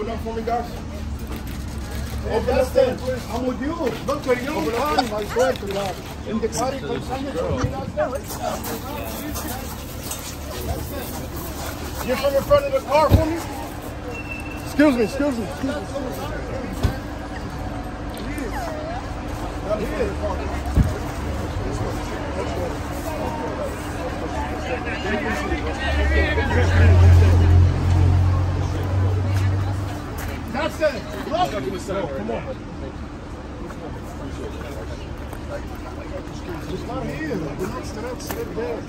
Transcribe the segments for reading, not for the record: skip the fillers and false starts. Open up for me, guys. Open up then. I'm with you. Look at you. Open up, I swear to God. In the party, you're from in front of the car for me? Excuse me, excuse me. Excuse me. That's it. Look. Come on. It's not here. Relax, relax, sit there.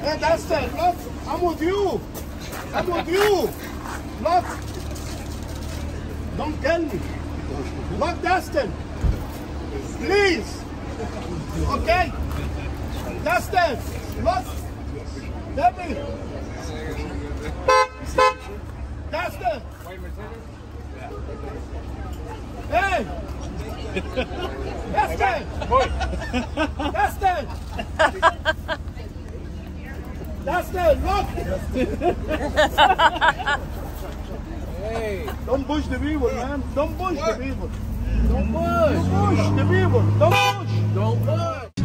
Hey, that's it. Look, I'm with you. I'm with you. Look. Don't tell me. Look, Justin. Please. Okay? Justin. Look. Let me. Justin. Hey. Justin. Justin. Justin, look. Hey. Don't push the people, man. Don't push the people. Don't push. Don't push the people. Don't push. Don't push.